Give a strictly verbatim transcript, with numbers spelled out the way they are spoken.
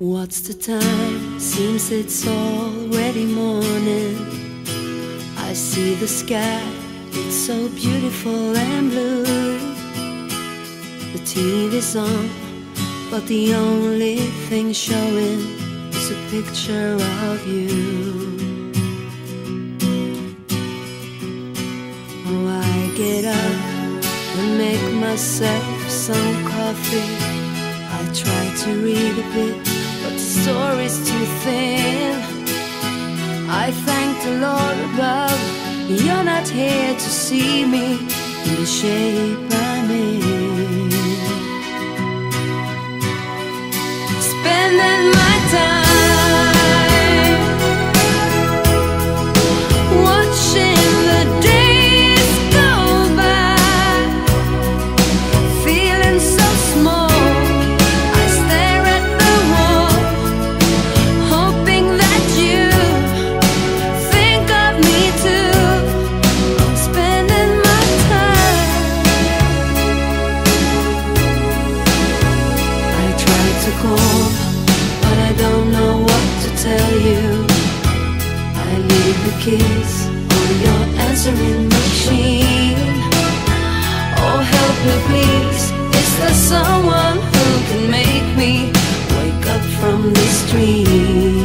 What's the time? Seems it's already morning. I see the sky, it's so beautiful and blue. The T V's on, but the only thing showing is a picture of you. Oh, I get up and make myself some coffee. I try to read a bit, but the story's too thin. I thank the Lord above, you're not here to see me in the shape I'm in. Spending my time kiss on your answering machine. Oh, help me please, is there someone who can make me wake up from this dream?